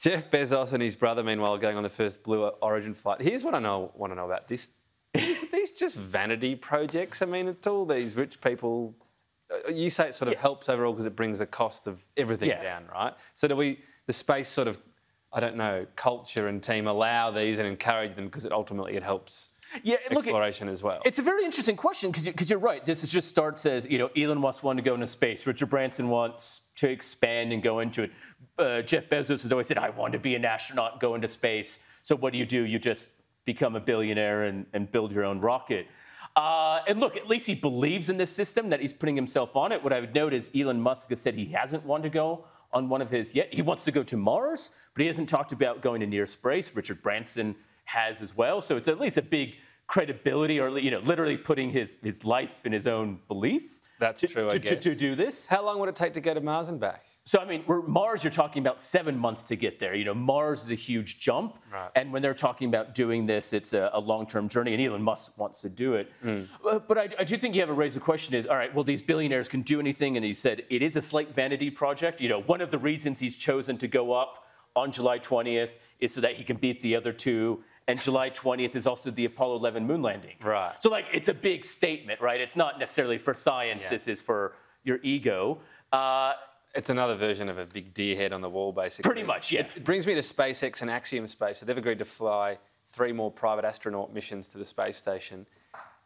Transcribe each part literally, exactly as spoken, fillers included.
Jeff Bezos and his brother, meanwhile, going on the first Blue Origin flight. Here's what I know, want to know about this. These just vanity projects. I mean, it's all these rich people. You say it sort of yeah. helps overall because it brings the cost of everything yeah. down, right? So do we, the space sort of, I don't know, culture and team allow these and encourage them because it ultimately it helps yeah, look, exploration it, as well? It's a very interesting question because you, you're right. This just starts as, you know, Elon Musk wanted to go into space. Richard Branson wants to expand and go into it. Uh, Jeff Bezos has always said, I want to be an astronaut and go into space. So what do you do? You just become a billionaire and, and build your own rocket. Uh, and look, at least he believes in this system that he's putting himself on it. What I would note is Elon Musk has said he hasn't wanted to go on one of his yet. He wants to go to Mars, but he hasn't talked about going to near space. Richard Branson has as well. So it's at least a big credibility or, you know, literally putting his, his life in his own belief. That's to, true, I to, guess. To, to do this. How long would it take to go to Mars and back? So, I mean, we're, Mars, you're talking about seven months to get there. You know, Mars is a huge jump. Right. And when they're talking about doing this, it's a, a long-term journey, and Elon Musk wants to do it. Mm. But, but I, I do think you have to raise the question is, all right, well, these billionaires can do anything. And he said it is a slight vanity project. You know, one of the reasons he's chosen to go up on July twentieth is so that he can beat the other two. And July twentieth is also the Apollo eleven moon landing. Right. So, like, it's a big statement, right? It's not necessarily for science. Yeah. This is for your ego. Uh, It's another version of a big deer head on the wall, basically. Pretty much, yeah. It brings me to SpaceX and Axiom Space. So they've agreed to fly three more private astronaut missions to the space station.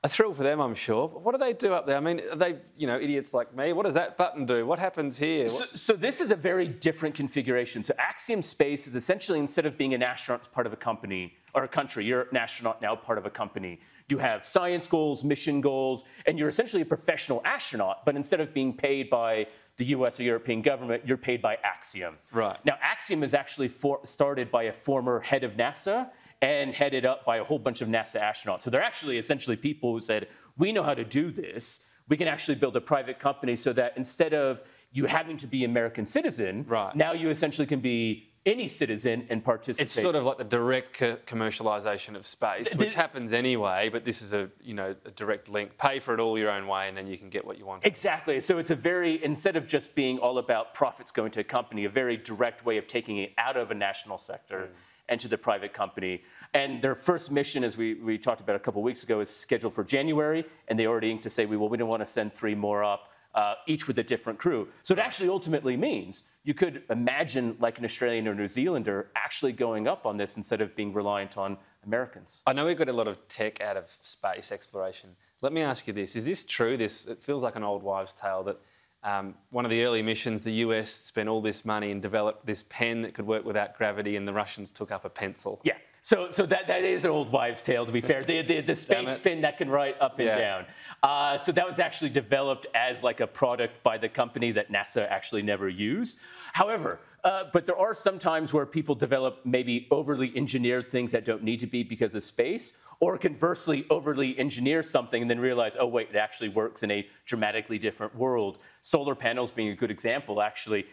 A thrill for them, I'm sure. But what do they do up there? I mean, are they, you know, idiots like me? What does that button do? What happens here? So, so this is a very different configuration. So Axiom Space is essentially, instead of being an astronaut part of a company or a country, you're an astronaut now part of a company. You have science goals, mission goals, and you're essentially a professional astronaut. But instead of being paid by the U S or European government, you're paid by Axiom. Right. Now, Axiom is actually for, started by a former head of NASA and headed up by a whole bunch of NASA astronauts. So they're actually essentially people who said, we know how to do this. We can actually build a private company so that instead of you having to be an American citizen, right. now you essentially can be any citizen and participate. It's sort of like the direct co commercialization of space, the, which happens anyway, but this is a, you know, a direct link. Pay for it all your own way and then you can get what you want. Exactly. So it's a very, instead of just being all about profits going to a company, a very direct way of taking it out of a national sector mm. and to the private company. And their first mission, as we, we talked about a couple of weeks ago, is scheduled for January. And they already inked to say, well, we don't want to send three more up. Uh, each with a different crew. So it actually ultimately means you could imagine like an Australian or New Zealander actually going up on this instead of being reliant on Americans. I know we've got a lot of tech out of space exploration. Let me ask you this. Is this true? This, it feels like an old wives' tale that um, one of the early missions, the U S spent all this money and developed this pen that could work without gravity and the Russians took up a pencil. Yeah. So, so that, that is an old wives' tale, to be fair. The, the, the space pen that can write up and yeah. down. Uh, so that was actually developed as like a product by the company that NASA actually never used. However, uh, but there are some times where people develop maybe overly engineered things that don't need to be because of space, or conversely, overly engineer something and then realize, oh, wait, it actually works in a dramatically different world. Solar panels being a good example, actually.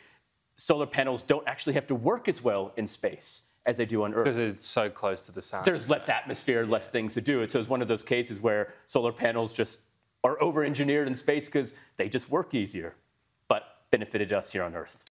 Solar panels don't actually have to work as well in space as they do on Earth. Because it's so close to the sun. There's less atmosphere, less things to do. So it's one of those cases where solar panels just are over-engineered in space because they just work easier, but benefited us here on Earth.